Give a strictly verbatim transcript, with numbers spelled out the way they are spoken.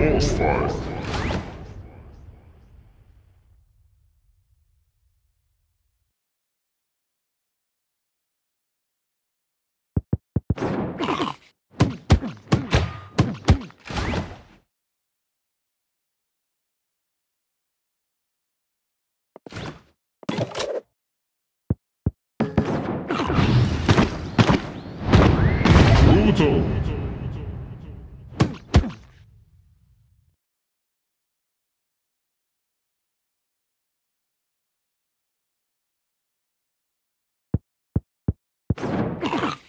Boss fight. Ugh!